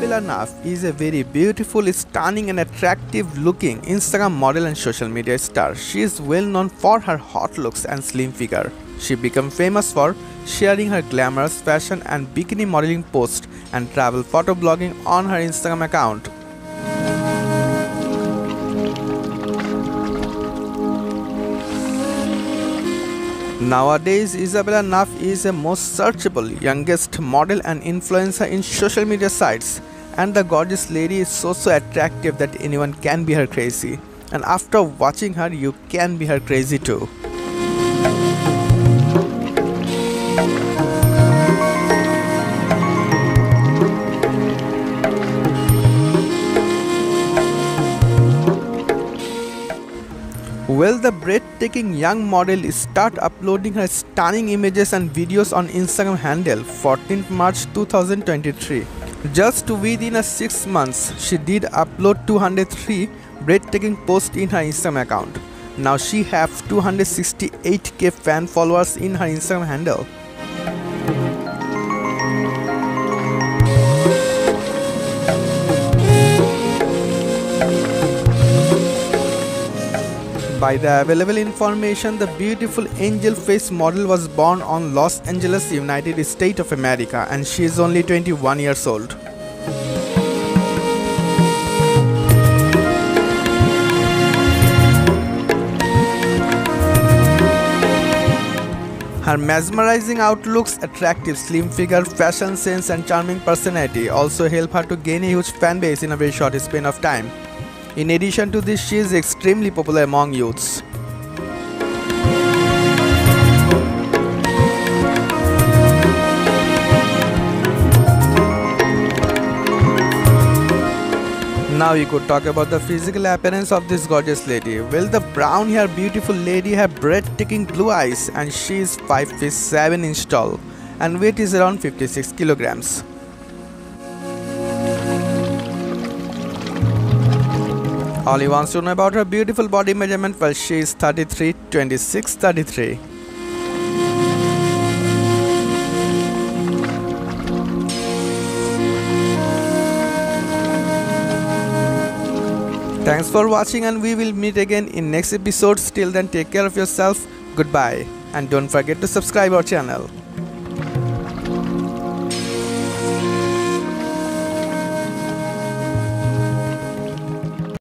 Isabella Knauff is a very beautiful, stunning and attractive looking Instagram model and social media star. She is well known for her hot looks and slim figure. She became famous for sharing her glamorous fashion and bikini modeling posts and travel photo blogging on her Instagram account. Nowadays, Isabella Knauff is a most searchable, youngest model and influencer in social media sites, and the gorgeous lady is so attractive that anyone can be her crazy. And after watching her, you can be her crazy too. Well, the breathtaking young model started uploading her stunning images and videos on Instagram handle 14th March 2023. Just within 6 months, she did upload 203 breathtaking posts in her Instagram account. Now she has 268k fan followers in her Instagram handle. By the available information, the beautiful angel face model was born on Los Angeles, United States of America, and she is only 21 years old. Her mesmerizing outlooks, attractive slim figure, fashion sense and charming personality also help her to gain a huge fan base in a very short span of time. In addition to this, she is extremely popular among youths. Now you could talk about the physical appearance of this gorgeous lady. Well, the brown-haired beautiful lady has breathtaking blue eyes and she is 5 feet 7 inch tall and weight is around 56 kilograms. All he wants to know about her beautiful body measurement, well, she is 33, 26, 33. Thanks for watching, and we will meet again in next episodes. Till then, take care of yourself, goodbye, and don't forget to subscribe our channel.